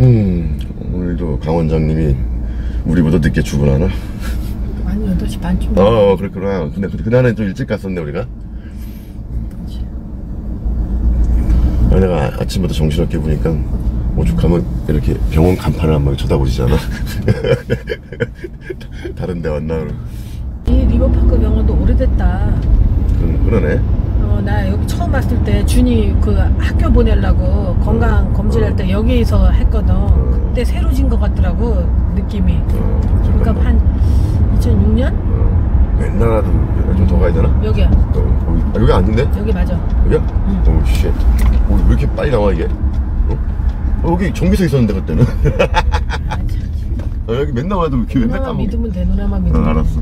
오늘도 강 원장님이 우리보다 늦게 출근하나? 아니 8시 반쯤. 그렇구나. 근데 그날은 좀 일찍 갔었네 우리가. 그치. 내가 아침부터 정신없게 보니까 오죽하면 이렇게 병원 간판을 한번 쳐다보시잖아. 다른 데 왔나 그럼. 이 리버파크 병원도 오래됐다. 그러네. 나 여기 처음 왔을 때 준이 그 학교 보내려고 건강 검진할 때 여기서 했거든. 그때 새로 진 것 같더라고 느낌이. 그러니까 한 2006년? 맨날 하도 좀 더 가야 되나? 여기야. 여기 아닌데? 여기 맞아. 여기야? 오 쉣. 왜 이렇게 빨리 나와 이게? 여기 정비소 있었는데 그때는. 여기 맨날 와도 왜 이렇게 맨날 까먹어? 믿으면 돼. 누나만 믿으면. 알았어.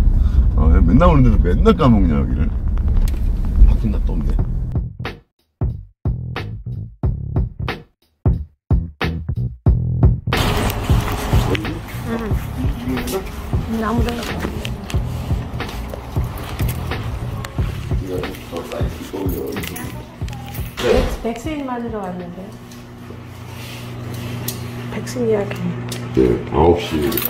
맨날 오는데도 맨날 까먹냐 여기를. 바뀐 낯도 없네. 아무데나. 백신 맞으러 왔는데. 백신 이야기. 네, 9시.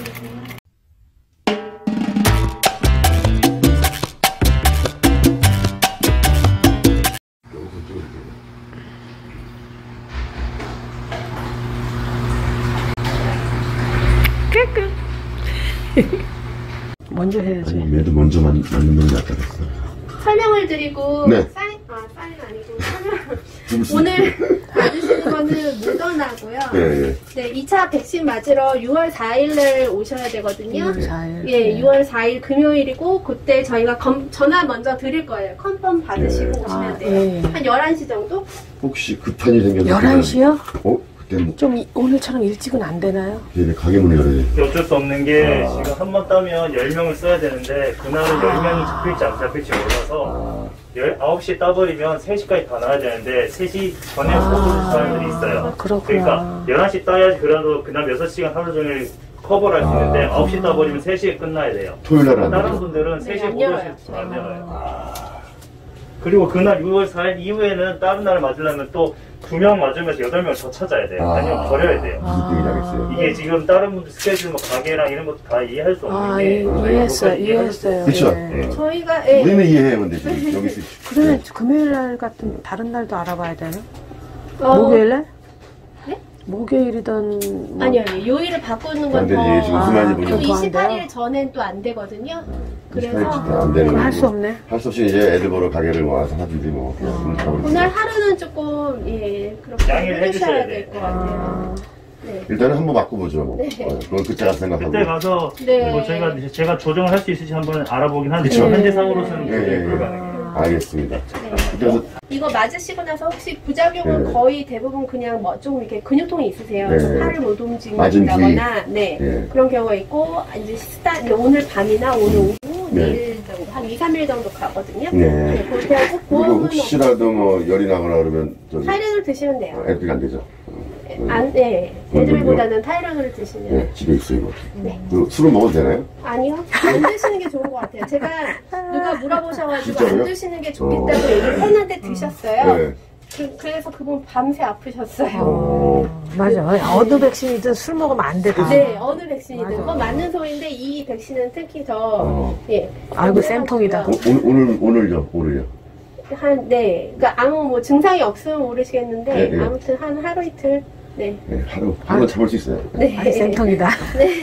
먼저 해야지. 얘도 먼저 만드는 게 낫다 그랬어. 설명을 드리고. 네. 사인 아니고 설명. 오늘 와주시는 거는 묻어나고요. 네. 네, 2차 백신 맞으러 6월 4일날 오셔야 되거든요. 6월 4일. 예, 네. 6월 4일 금요일이고 그때 저희가 전화 먼저 드릴 거예요. 컨펌 받으시고 네. 오시면 돼요. 네. 한 11시 정도? 혹시 급한 일이 생겨서 11시요? 좀 오늘처럼 일찍은 안 되나요? 예, 가게 문을 열어야지. 어쩔 수 없는 게 지금 한 번 따면 10명을 써야 되는데 그날은 10명이 잡힐지 안 잡힐지 몰라서 9시에 따버리면 3시까지 다 나와야 되는데 3시 전에 쏟아질 사람들이 있어요. 그렇구나. 그러니까 11시 따야지 그래도 그날 6시간 하루 종일 커버를 할 수 있는데 9시 따버리면 3시에 끝나야 돼요. 토요일날 안 돼요? 다른 분들은 3시에 못 오실 수 안 돼요. 그리고 그날 6월 4일 이후에는 다른 날을 맞으려면 또 2명 맞으면서 8명을 더 찾아야 돼요. 아니면 버려야 돼요. 이게 지금 다른 분들 스케줄, 뭐 가게랑 이런 것도 다 이해할 수 없는 게. 이해했어요. 그쵸? 예. 저희가, 예. 우리는 이해해면 되죠. 여기서. 그러면 금요일 날 같은, 다른 날도 알아봐야 되나? 목요일 날? 네? 목요일이던. 뭐. 아니. 요일을 바꾸는 건 더. 그리고 28일 전엔 또 안 되거든요. 그래서 할 수 없네. 할 수 없이 이제 애들 보러 가게를 와서 하든지 뭐. 오늘 하루는 조금 그렇게 해주셔야 될 것 같아요. 네. 일단은 한번 바꿔보죠. 네. 그건 그때 가서 생각하고. 그때 가서 네. 뭐 제가 조정을 할 수 있을지 한번 알아보긴 한데 지금 현재상으로서는 불가능해요. 알겠습니다. 네. 그래서 이거 맞으시고 나서 혹시 부작용은 거의 대부분 그냥 뭐 좀 이렇게 근육통이 있으세요. 팔을 못 움직인다거나 그런 경우가 있고 이제 오늘 밤이나 오늘 오후 내일 정도 한 2~3일 정도 가거든요. 그렇게 하고 보험은 혹시라도 뭐 열이 나거나 그러면 타이레놀 드시면 돼요. 에피가 안 되죠. 애들보다는 타이레놀을 드시면 집에 있어요. 네. 술은 먹어도 되나요? 아니요. 안 드시는 게 좋은 것 같아요. 제가 누가 물어보셔가지고 안 드시는 게 좋겠다고 얘기를 했는데 드셨어요. 네. 그래서 그분 밤새 아프셨어요. 맞아. 어느 백신이든 술 먹으면 안 되다. 네, 어느 백신이든. 그건 맞는 소리인데 이 백신은 특히 더. 아이고 쌤통이다. 오늘요. 그러니까 아무 뭐 증상이 없으면 모르시겠는데 아무튼 한 하루 이틀. 하루 잡을 수 있어요. 네, 쌤통이다. 네.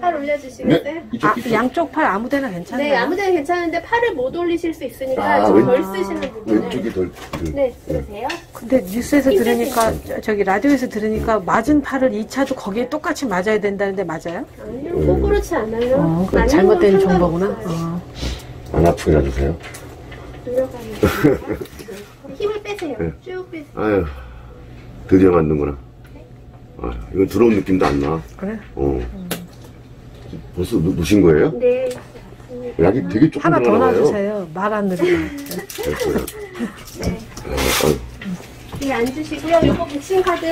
팔 올려주시겠어요? 네? 양쪽 팔 아무데나 괜찮아요? 네, 아무데나 괜찮은데 팔을 못 올리실 수 있으니까 좀 덜 쓰시는 부분을 왼쪽이 덜 쓰세요? 근데 뉴스에서 들으니까 저기 라디오에서 들으니까 맞은 팔을 2차도 거기에 똑같이 맞아야 된다는데 맞아요? 아니요, 꼭 그렇지 않아요. 잘못된 정보구나. 안 아프게 놔주세요. 힘을 빼세요. 쭉 빼세요. 아유, 드디어 맞는구나. 네? 이건 들어온 느낌도 안 나. 그래? 벌써 놓으신 거예요? 네. 약이 되게 조금 하나 더 놔주세요. 말 안 들으면. 네, 앉으시고요. 이거 백신 카드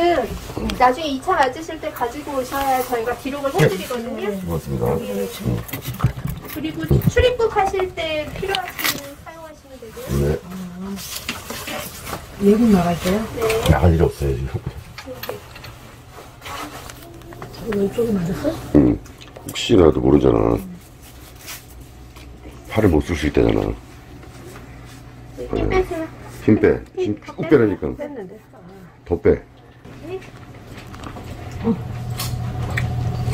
나중에 2차 맞으실 때 가지고 오셔야 저희가 기록을 해드리거든요. 고맙습니다. 그리고 출입국 하실 때 필요하신 네. 얘기 나갈게요. 네. 나갈 일 없어요 지금. 왼쪽이 맞았어? 응. 혹시라도 모르잖아. 팔을 못 쓸 수 있다잖아. 힘 빼세요. 힘 빼. 힘 쭉 빼라니까. 더 빼.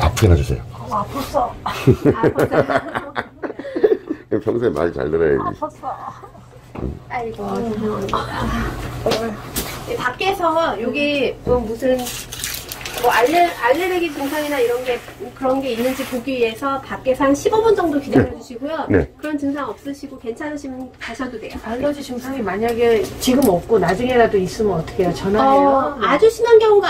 앞에 놔주세요. 아팠어. 평소에 말이 잘 들어야지. 아팠어. 아이고. 밖에서 여기 뭐 무슨 뭐 알레르기 증상이나 이런 게 그런 게 있는지 보기 위해서 밖에서 한 15분 정도 기다려 주시고요. 네. 그런 증상 없으시고 괜찮으시면 가셔도 돼요. 알레르기 증상이 만약에 지금 없고 나중에라도 있으면 어떻게 해요? 전화해요? 아주 심한 경우가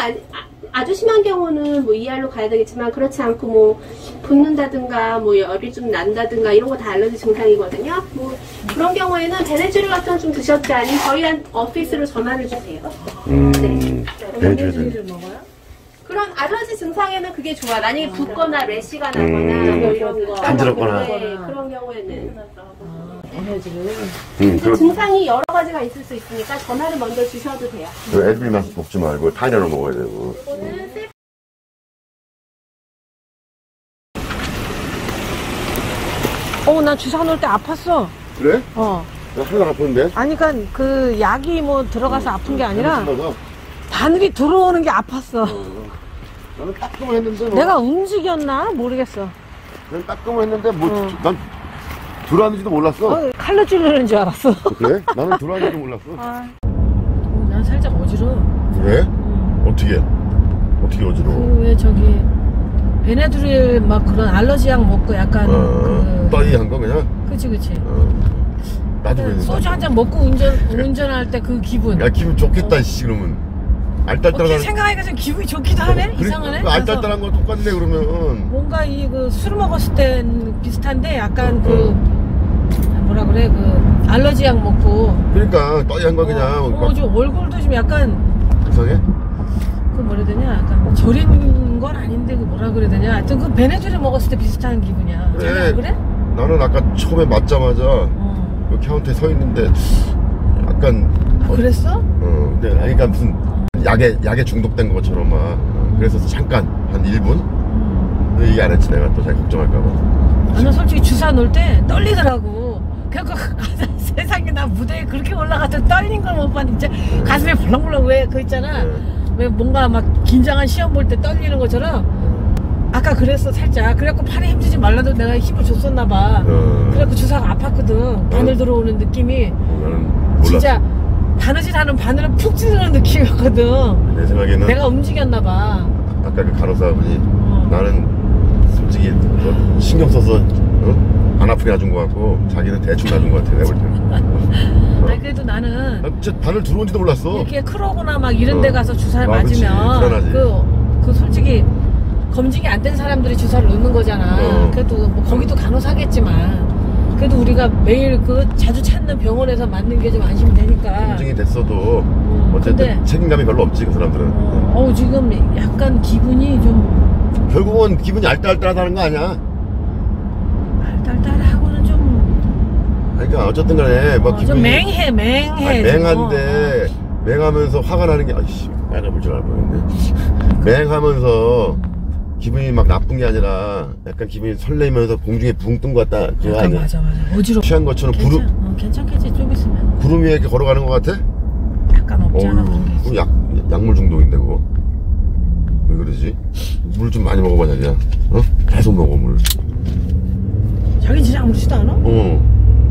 아주 심한 경우는 뭐 ER로 가야 되겠지만 그렇지 않고 뭐 붓는다든가 뭐 열이 좀 난다든가 이런 거 다 알레르기 증상이거든요. 뭐 그런 경우에는 베네주류 같은 거 좀 드셨다니 저희 오피스로 전화를 주세요. 네. 베네주류를 먹어요? 그런 알레르기 증상에는 그게 좋아. 만약에 붓거나 래시가 나거나 뭐 이런 거 간지럽거나 그런 경우에는 베네주류. 증상이 여러 가지가 있을 수 있으니까 전화를 먼저 주셔도 돼요. 애들만 먹지 말고 타이레놀 먹어야 되고. 나 주사 놓을 때 아팠어. 그래? 나 항상 아픈데? 아니, 그러니까 그 약이 뭐 들어가서 아픈 게 아니라 바늘이 들어오는 게 아팠어. 나는 따끔을 했는데 뭐. 내가 움직였나? 모르겠어. 난 따끔을 했는데 뭐 난 들어왔는지도 몰랐어. 칼로 찌르는 줄 알았어. 그래? 나는 들어왔는지도 몰랐어. 난 살짝 어지러워. 왜? 어떻게 어지러워? 그 왜 저기 베네드릴 막 그런 알러지 약 먹고 약간 떠이한 거 그냥? 그치 나도 그랬는데 소주 한잔 먹고 운전할 때 그 기분. 야 기분 좋겠다 씨 그러면 알딸딸한. 어떻게 생각하니까 좀 기분이 좋기도 하네? 그래, 이상하네? 그 알딸딸한 거 똑같네 그러면. 뭔가 이 그 술 먹었을 땐 비슷한데 약간 뭐라 그래 그 알러지 약 먹고. 그러니까 떠이한 거 그냥. 좀 얼굴도 좀 약간 이상해? 그 뭐라 되냐 약간 절인 건 아닌데 그 뭐라 그래야 되냐 하여튼 그 베네주를 먹었을 때 비슷한 기분이야. 그래? 나는 아까 처음에 맞자마자 그 카운터에 서 있는데 약간 그랬어? 근데 그러니까 무슨 약에 중독된 것처럼 막 그래서 잠깐 한 1분? 얘기 안 했지 내가 또 잘 걱정할까봐. 나는 솔직히 주사 놓을 때 떨리더라고. 그래서 세상에 나 무대에 그렇게 올라가서 떨린 걸 못 봤는데 진짜 가슴에 벌렁벌렁 왜 그거 있잖아. 왜 뭔가 막 긴장한 시험 볼 때 떨리는 것처럼 아까 그랬어 살짝. 그래갖고 팔에 힘주지 말라도 내가 힘을 줬었나봐. 그래갖고 주사가 아팠거든. 바늘 들어오는 느낌이. 진짜 바느질하는 바늘을 푹 찌르는 느낌이었거든. 내 생각에는 내가 움직였나봐. 아까 그 간호사분이 나는 솔직히 신경 써서 안 아프게 놔준 것 같고 자기는 대충 놔준 것 같아 내가 볼 때는. 아니 그래도 나는 바늘 들어온지도 몰랐어. 이렇게 크로거나 막 이런 데 가서 주사를 맞으면 그 솔직히 검증이 안 된 사람들이 주사를 놓는 거잖아. 그래도 뭐 거기도 간호사겠지만 그래도 우리가 매일 그 자주 찾는 병원에서 맞는 게 좀 안심이 되니까. 검증이 됐어도 어쨌든 책임감이 별로 없지 그 사람들은. 지금 약간 기분이 좀 결국은 기분이 알딸딸하다는 거 아니야? 알딸딸하고는 좀 그러니까 어쨌든 간에 막 기분이 좀 맹해. 맹한데 맹하면서 화가 나는 게 아이씨 알아볼 줄 알았는데 맹하면서 기분이 막 나쁜 게 아니라 약간 기분이 설레면서 공중에 붕 뜬 것 같다. 그거 아니야? 맞아. 어지러워. 취한 것처럼 구름. 괜찮겠지 좀 있으면. 구름 위에 이렇게 걸어가는 것 같아? 약간 없잖아. 그거 약물 중독인데 그거. 왜 그러지? 물 좀 많이 먹어봐 자기야. 계속 먹어 물. 자기 진짜 아무렇지도 않아?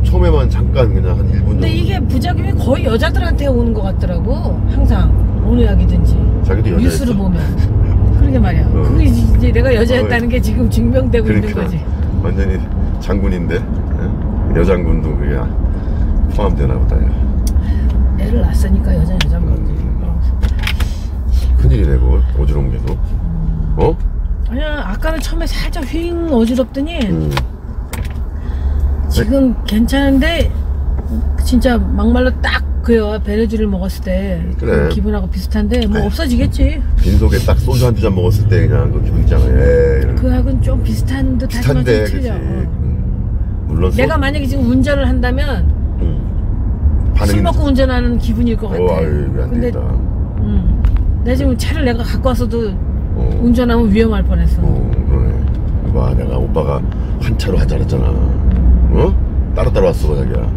처음에만 잠깐 그냥 한 1분 정도. 근데 이게 부작용이 거의 여자들한테 오는 것 같더라고. 항상 어느 약이든지. 자기도 여자였어. 뉴스를 보면. 그러게 말이야. 그게 이제 내가 여자였다는 게 지금 증명되고 그러니까, 있는 거지. 완전히 장군인데 여장군도 그게 포함되나 보다. 애를 낳았으니까 여장군이지. 큰일이네 그거. 어지러운 게 또. 아니야 아까는 처음에 살짝 휑 어지럽더니 지금 괜찮은데 진짜 막말로 딱 그래요. 베네주를 먹었을 때 그래. 기분하고 비슷한데 뭐 없어지겠지. 빈속에 딱 소주 한 두 잔 먹었을 때 그냥 그 기분 있잖아요. 그 약은 좀 비슷한 듯 하지만 좀 틀려. 물론 내가 만약에 지금 운전을 한다면 술 먹고 운전하는 기분일 것 같아. 근데 내가 지금 차를 내가 갖고 와서도 운전하면 위험할 뻔했어. 그러네. 봐, 내가 오빠가 한 차로 한 잔 했잖아. 어? 따라왔어, 자기야.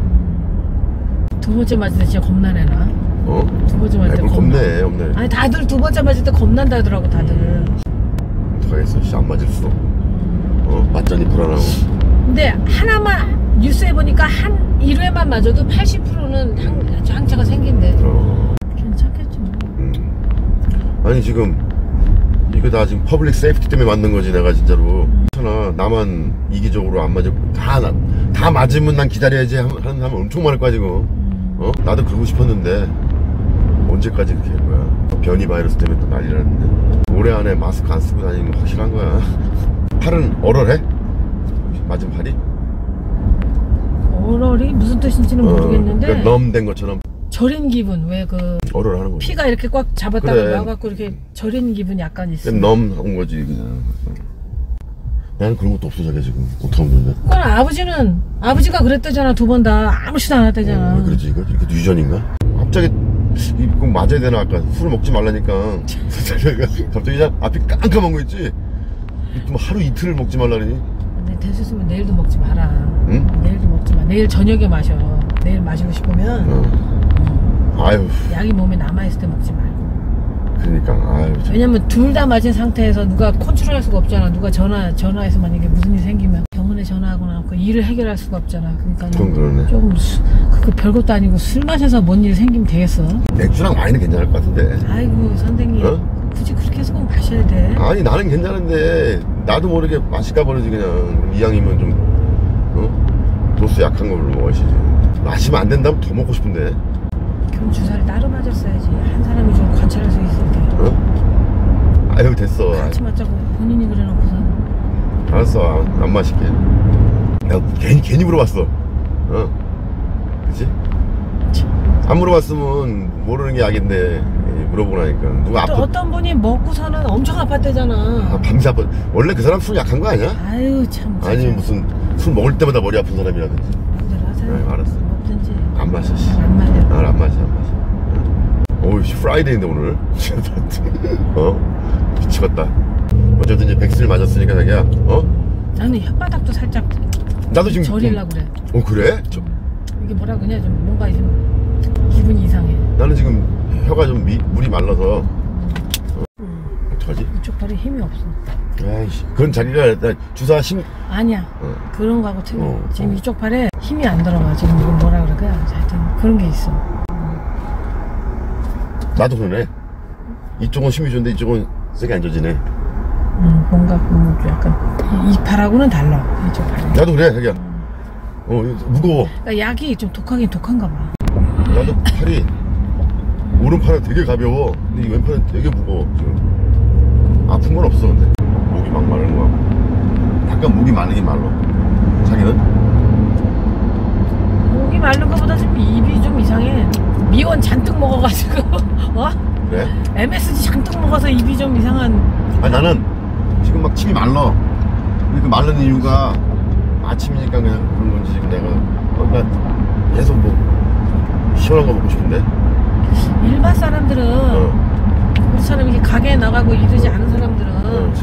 두 번째 맞을 때 진짜 겁나네나. 어? 두 번째 맞을 때 겁나. 겁내. 아니, 다들 두 번째 맞을 때 겁난다 하더라고, 다들. 어떡하겠어, 씨, 안 맞을 수도 없고. 어? 맞자니 불안하고. 근데 하나만 뉴스에 보니까 한 1회만 맞아도 80%는 항체가 생긴대. 괜찮겠지 뭐. 아니 지금 이거 다 지금 퍼블릭 세이프티 때문에 맞는 거지. 내가 진짜로 괜찮아. 나만 이기적으로 안 맞아. 다 맞으면 난 기다려야지 하는 사람 엄청 많을 거야 지금. 어? 나도 그러고 싶었는데 언제까지 이렇게 할 거야. 변이 바이러스 때문에 또 난리라는데. 올해 안에 마스크 안 쓰고 다니는 건 확실한 거야. 팔은 얼얼해? 맞은 팔이? 얼얼이 무슨 뜻인지는 모르겠는데 그러니까 넘된 것처럼 저린 기분. 왜 그 얼얼하는 거지. 피가 이렇게 꽉 잡았다가 그래. 나와갖고 이렇게 저린 기분 약간 있어. 넘한 거지 그냥. 나는 그런 것도 없어 자기야 지금. 어떡하면 되는데. 그건 아버지가 그랬대잖아. 두 번 다 아무렇지도 않았대잖아. 왜 그러지 이거? 이게 유전인가? 갑자기 이거 맞아야 되나. 아까 술을 먹지 말라니까 갑자기 그냥 앞이 깜깜한 거 있지? 좀 하루 이틀을 먹지 말라니. 될 수 있으면 내일도 먹지 마라. 응? 내일도 먹지 마. 내일 저녁에 마셔. 내일 마시고 싶으면 아유. 약이 몸에 남아있을 때 먹지 말고. 그러니까 아유. 왜냐면 둘 다 맞은 상태에서 누가 컨트롤할 수가 없잖아. 누가 전화해서 만약에 무슨 일이 생기면 병원에 전화하거나 그 일을 해결할 수가 없잖아. 그러니까 조금 그거 별것도 아니고 술 마셔서 뭔 일이 생기면 되겠어. 맥주랑 와인은 괜찮을 것 같은데. 아이고 선생님. 어? 굳이 그렇게 해서 꼭 마셔야 돼? 아니 나는 괜찮은데 나도 모르게 마실까 버리지 그냥. 이왕이면 좀 어? 도수 약한 걸로 먹으시지. 마시면 안 된다면 더 먹고 싶은데. 그럼 주사를 따로 맞았어야지. 한 사람이 좀 관찰할 수 있을 때. 어? 아유 됐어. 같이 맞자고 본인이 그래놓고선. 알았어 안 마실게. 내가 괜히 물어봤어. 어? 그치? 안 물어봤으면 모르는 게 약인데 물어보라니까. 누가 아프... 어떤 분이 먹고서는 엄청 아팠대잖아. 아, 밤새 아팠. 원래 그 사람 술 약한 거 아니야? 아유 참. 아니 무슨 술 먹을 때마다 머리 아픈 사람이라든지. 안들 하세요. 네, 알았어. 먹든지. 안 마셔. 안 마셔. 어우 씨 프라이데이인데 오늘. 어? 미치겠다. 어쨌든 이제 백신을 맞았으니까 자기야. 어? 나는 혓바닥도 살짝. 나도 지금. 저리려고 그래. 어 그래? 저... 이게 뭐라 그냥 좀 뭔가 좀. 기분이 이상해. 나는 지금 혀가 좀 물이 말라서. 어떡하지? 이쪽 발에 힘이 없어. 에이씨. 그건 자기가 주사 심. 아니야. 그런 거하고 틀려. 지금 이쪽 발에 힘이 안 들어가. 지금 이건 뭐라 그럴까? 하여튼 그런 게 있어. 나도 그러네. 이쪽은 힘이 좋은데 이쪽은 세게 안 좋지네. 뭔가 약간 이 발하고는 달라. 이쪽 발에. 나도 그래 자기야. 무거워. 그러니까 약이 좀 독하긴 독한가 봐. 나도 팔이 오른팔은 되게 가벼워. 근데 이 왼팔은 되게 무거워 지금. 아픈 건 없어 근데. 목이 막 마른 거 같고. 약간 목이 마르긴 말라. 자기는? 목이 마른 거보다 좀 입이 좀 이상해. 미원 잔뜩 먹어가지고 어? 그래? MSG 잔뜩 먹어서 입이 좀 이상한. 아니 나는 지금 막 침이 말라. 근데 그 마른 이유가 아침이니까 그냥 그런 건지 지금 내가 그러니까 계속 뭐 시원한 거 먹고 싶은데? 일반 사람들은 우리처럼 이렇게 가게에 나가고 이러지 않은 사람들은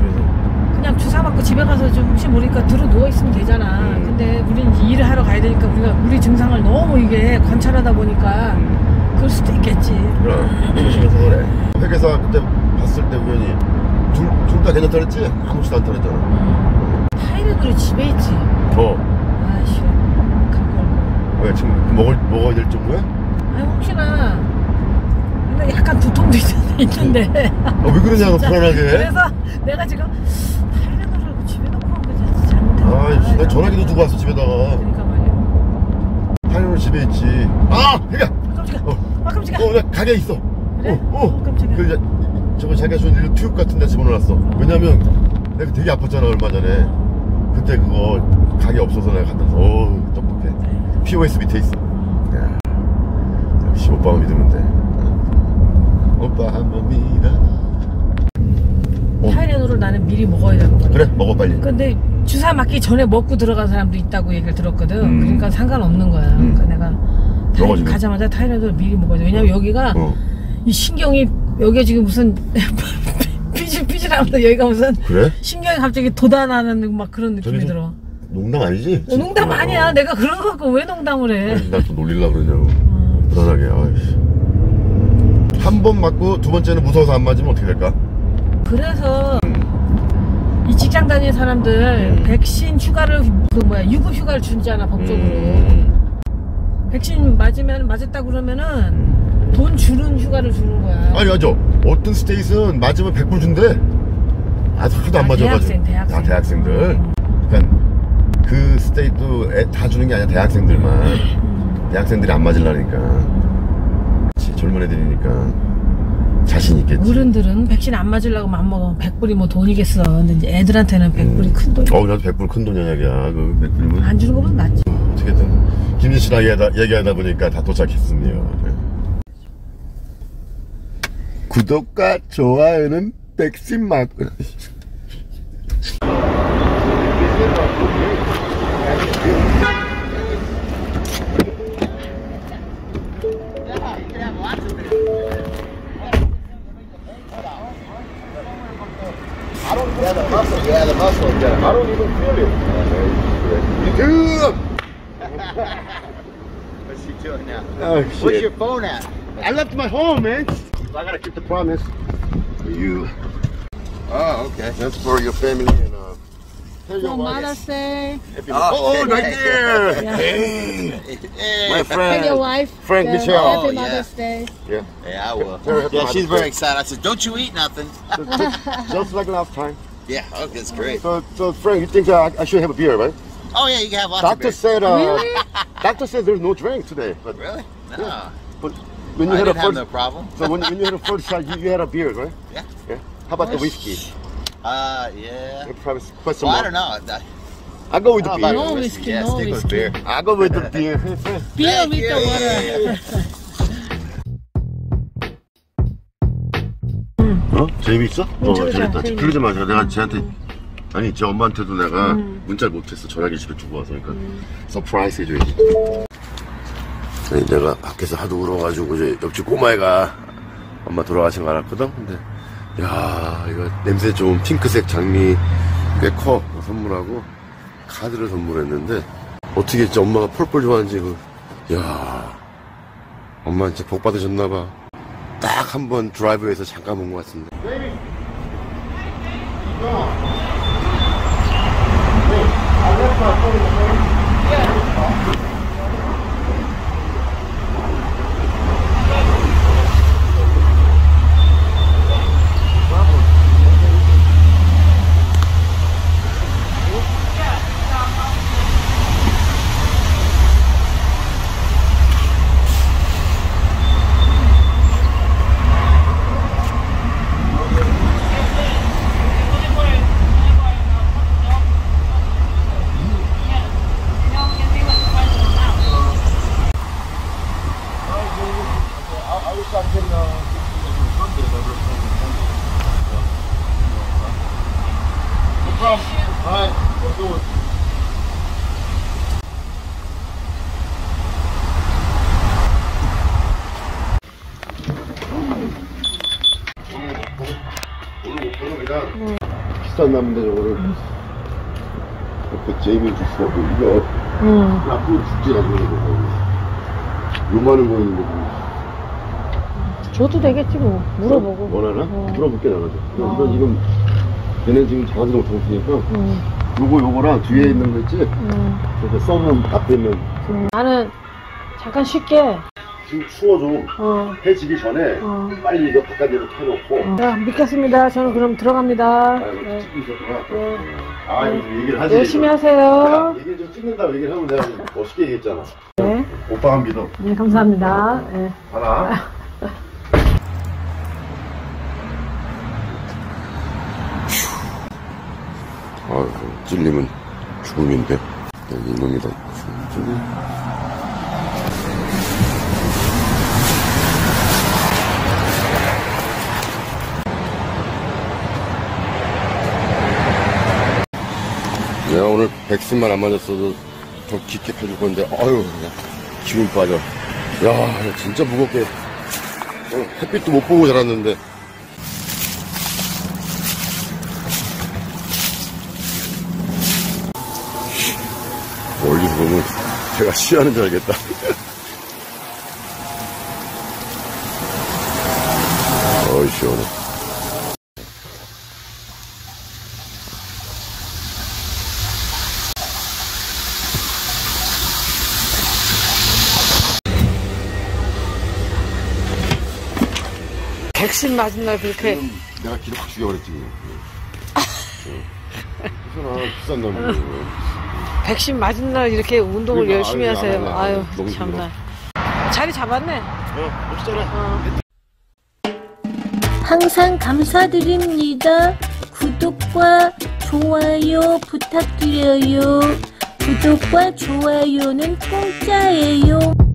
그냥 주사 맞고 집에 가서 좀 혹시 모르니까 들어 누워있으면 되잖아. 근데 우리는 이제 일을 하러 가야 되니까 우리가 우리 증상을 너무 이게 관찰하다 보니까 그럴 수도 있겠지. 조심해서 그래. 회계사 그때 봤을 때 우연히 둘 다 괜찮다 그랬지? 아무것도 안 떨어졌잖아. 타이레놀이 집에 있지? 아이씨 왜 지금 먹어야 될 정도야? 아니 혹시나 근데 약간 두통도 있는데. 왜 그러냐고 불안하게. 그래서 내가 지금 타이레놀을 집에 놓고 온 거지 잘못했다. 아이씨 나 전화기도 두고 왔어 집에다가. 그러니까 말이야. 타이레놀 집에 있지. 아! 깜짝이야! 깜짝이야! 나 가게에 있어. 그래? 깜짝이야. 그래 저거 자기가 준 일로 튜브 같은 데 집어넣어놨어. 왜냐면 내가 되게 아팠잖아 얼마 전에. 그때 그거 가게 없어서 내가 갖다 놨어. 어우 똑똑해. POS 밑에 있어. 야, 역시 오빠만 믿으면 돼. 오빠 한번 믿어. 타이레놀을 나는 미리 먹어야 되는 거야. 그래 먹어 빨리. 근데 주사 맞기 전에 먹고 들어간 사람도 있다고 얘기를 들었거든. 그러니까 상관없는 거야. 그러니까 내가 가자마자 타이레놀을 미리 먹어야 돼. 왜냐면 여기가 이 신경이 여기가 지금 무슨 삐질삐질 사람도 여기가 무슨 그래? 신경이 갑자기 돋아나는 막 그런 느낌이 들어. 농담 아니지? 농담 아니야. 내가 그런 거 갖고 왜 농담을 해? 나 또 놀리려고 그러냐고. 불안하게. 한 번 맞고 두 번째는 무서워서 안 맞으면 어떻게 될까? 그래서 이 직장 다니는 사람들 백신 휴가를 그 뭐야 유급 휴가를 주잖아 법적으로. 백신 맞으면 맞았다고 그러면은 돈 주는 휴가를 주는 거야. 아니 맞아. 어떤 스테이트는 맞으면 100불 준대. 하도 안 맞아가지고. 대학생. 아, 대학생들. 그러니까 그 스테이트도 다 주는 게 아니야. 대학생들만. 대학생들이 안 맞으려니까. 젊은 애들이니까. 자신 있겠지. 어른들은 백신 안 맞으려고 맘먹으면 100불이 뭐 돈이겠어. 근데 이제 애들한테는 100불이 큰 돈이야. 어우 나도 100불 큰 돈이야. 그 100불이면 안 주는 거면 낫지. 어떻게든 김진 씨랑 얘기하다 보니까 다 도착했습니다. 네. 구독과 좋아요는 백신 맞고 Yeah, the muscle. Yeah, the muscle. Yeah, I don't even feel it. You do. What's she doing now? Oh, shit. Where's your phone at? I left my home, man. I gotta keep the promise. For you. Oh, okay. That's for your family and here you Mother's Day. Oh, right there. Yeah. Hey, my friend. Hey, your wife. Frank Michelle. Happy Mother's Day. Yeah. Yeah, I will. Yeah, she's very excited. I said, don't you eat nothing. Just like last time. Yeah, okay, that's great. So Frank, you think I should have a beer, right? Oh, yeah, you can have lots of beer. Really? Doctor said there's no drink today. But really? No. Yeah. But when you I had didn't a first, have no problem. So when you had a first shot, you had a beer, right? Yeah. Yeah. How about the whiskey? Yeah. Probably put some well, I don't know. I go with the beer. No whiskey, yeah, no whiskey. I go with the beer. Beer with the water. 어? 재밌어? 재밌다. 그러지 마세요. 내가 쟤한테 아니 쟤 엄마한테도 내가 문자를 못했어. 전화기 집에 두고 와서 그러니까 서프라이즈 해줘야지. 아니 내가 밖에서 하도 울어가지고 이제 옆집 꼬마애가 엄마 돌아가신 거 알았거든. 근데 야 이거 냄새 좋은 핑크색 장미 꽤 커 선물하고 카드를 선물했는데 어떻게 진짜 엄마가 펄펄 좋아하는지 야 엄마 진짜 복 받으셨나봐. 딱 한 번 드라이브에서 잠깐 본 것 같습니다. 비싼 나무인데 저거를 옆에 제이미 주스라고 이거 앞으로 죽지라고 요만한 거 있는 거 줘도 되겠지 뭐 물어보고 원하나? 물어볼게 나가서 이건 지금 얘네 지금 장아지도 못하니까 요거랑 뒤에 있는 거 있지? 저거 써면 앞에 있는 나는 잠깐 쉴게. 지금 추워져. 해지기 전에 빨리 이거 바깥으로 펴놓고. 자, 믿겠습니다. 저는 그럼 들어갑니다. 아이고, 네. 네. 아, 이거 얘기를 하지. 열심히 하세요. 얘기를 좀 찍는다고 얘기를 하면 내가 멋있게 얘기했잖아. 네. 오빠가 믿어. 네, 감사합니다. 네. 하나. 아, 찔림은 죽음인데. 이놈이다. 내가 오늘 백신만 안 맞았어도 더 깊게 펴줄 건데, 아유, 기분 빠져. 야, 진짜 무겁게. 햇빛도 못 보고 자랐는데. 몸을 제가 쉬하는 줄 알겠다. 어이 시원해. 백신 맞은 날 그렇게 내가 기록 확 죽여버렸지. 그래서 비싼 놈이 백신 맞은 날 이렇게 운동을 그러니까, 열심히 하세요. 아유 참나. 자리 잡았네. 없잖아. 항상 감사드립니다. 구독과 좋아요 부탁드려요. 구독과 좋아요는 공짜예요.